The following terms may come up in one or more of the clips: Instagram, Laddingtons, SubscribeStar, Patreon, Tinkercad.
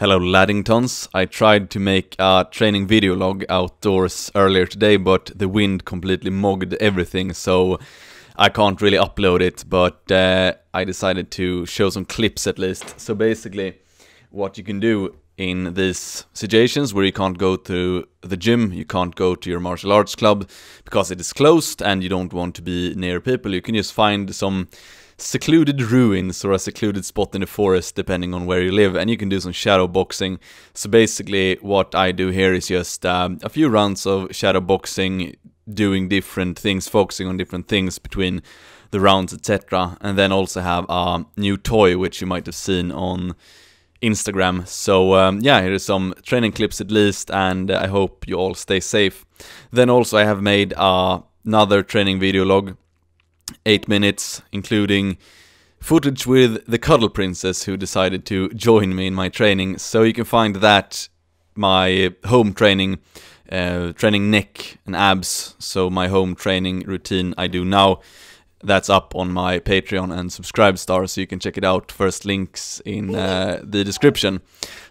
Hello Laddingtons, I tried to make a training video log outdoors earlier today, but the wind completely mogged everything, so I can't really upload it, but I decided to show some clips at least. So basically, what you can do in these situations where you can't go to the gym, you can't go to your martial arts club, because it is closed and you don't want to be near people, you can just find some secluded ruins or a secluded spot in the forest depending on where you live, and you can do some shadow boxing. So basically what I do here is just a few rounds of shadow boxing, doing different things, focusing on different things between the rounds, etc. And then also have a new toy which you might have seen on Instagram. So yeah, here are some training clips at least, and I hope you all stay safe. Then also I have made another training video log, 8 minutes, including footage with the Cuddle Princess who decided to join me in my training. So you can find that, my home training, training neck and abs, so my home training routine I do now, that's up on my Patreon and Subscribestar, so you can check it out. First links in the description.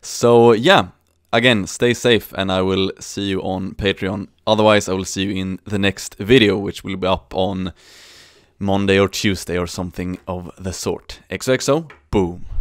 So yeah, again, stay safe, and I will see you on Patreon. Otherwise, I will see you in the next video, which will be up on Monday or Tuesday or something of the sort. XOXO, boom.